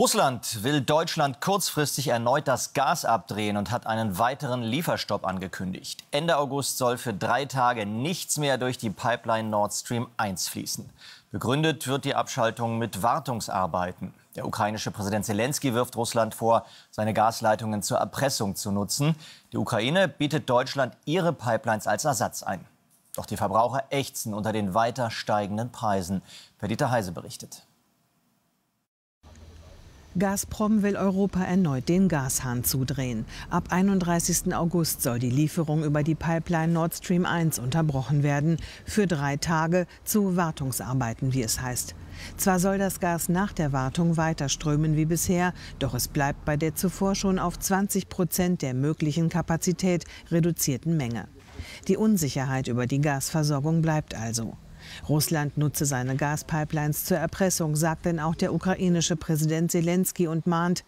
Russland will Deutschland kurzfristig erneut das Gas abdrehen und hat einen weiteren Lieferstopp angekündigt. Ende August soll für 3 Tage nichts mehr durch die Pipeline Nord Stream 1 fließen. Begründet wird die Abschaltung mit Wartungsarbeiten. Der ukrainische Präsident Selenskyj wirft Russland vor, seine Gasleitungen zur Erpressung zu nutzen. Die Ukraine bietet Deutschland ihre Pipelines als Ersatz ein. Doch die Verbraucher ächzen unter den weiter steigenden Preisen. Perdita Heise berichtet. Gazprom will Europa erneut den Gashahn zudrehen. Ab 31. August soll die Lieferung über die Pipeline Nord Stream 1 unterbrochen werden. Für 3 Tage zu Wartungsarbeiten, wie es heißt. Zwar soll das Gas nach der Wartung weiter strömen wie bisher, doch es bleibt bei der zuvor schon auf 20% der möglichen Kapazität reduzierten Menge. Die Unsicherheit über die Gasversorgung bleibt also. Russland nutze seine Gaspipelines zur Erpressung, sagt denn auch der ukrainische Präsident Selenskyj und mahnt,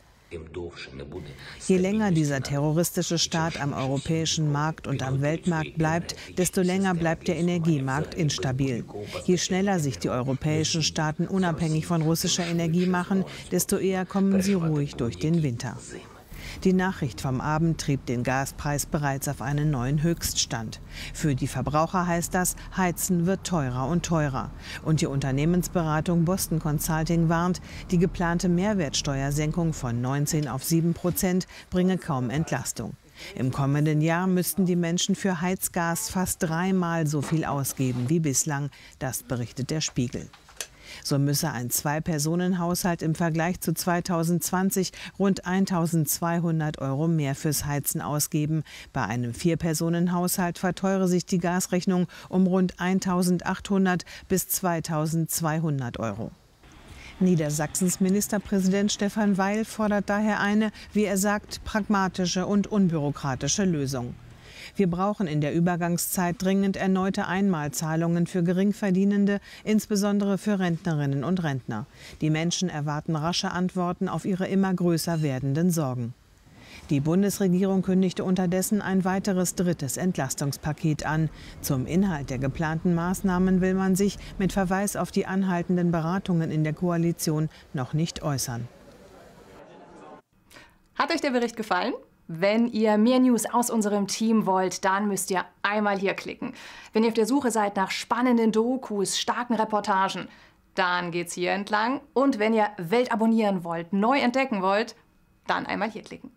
je länger dieser terroristische Staat am europäischen Markt und am Weltmarkt bleibt, desto länger bleibt der Energiemarkt instabil. Je schneller sich die europäischen Staaten unabhängig von russischer Energie machen, desto eher kommen sie ruhig durch den Winter. Die Nachricht vom Abend trieb den Gaspreis bereits auf einen neuen Höchststand. Für die Verbraucher heißt das, Heizen wird teurer und teurer. Und die Unternehmensberatung Boston Consulting warnt, die geplante Mehrwertsteuersenkung von 19 auf 7% bringe kaum Entlastung. Im kommenden Jahr müssten die Menschen für Heizgas fast 3-mal so viel ausgeben wie bislang, das berichtet der Spiegel. So müsse ein 2-Personen-Haushalt im Vergleich zu 2020 rund 1.200 € mehr fürs Heizen ausgeben. Bei einem 4-Personen-Haushalt verteure sich die Gasrechnung um rund 1.800 bis 2.200 €. Niedersachsens Ministerpräsident Stephan Weil fordert daher eine, wie er sagt, pragmatische und unbürokratische Lösung. Wir brauchen in der Übergangszeit dringend erneute Einmalzahlungen für Geringverdienende, insbesondere für Rentnerinnen und Rentner. Die Menschen erwarten rasche Antworten auf ihre immer größer werdenden Sorgen. Die Bundesregierung kündigte unterdessen ein weiteres 3. Entlastungspaket an. Zum Inhalt der geplanten Maßnahmen will man sich mit Verweis auf die anhaltenden Beratungen in der Koalition noch nicht äußern. Hat euch der Bericht gefallen? Wenn ihr mehr News aus unserem Team wollt, dann müsst ihr einmal hier klicken. Wenn ihr auf der Suche seid nach spannenden Dokus, starken Reportagen, dann geht's hier entlang. Und wenn ihr Welt abonnieren wollt, neu entdecken wollt, dann einmal hier klicken.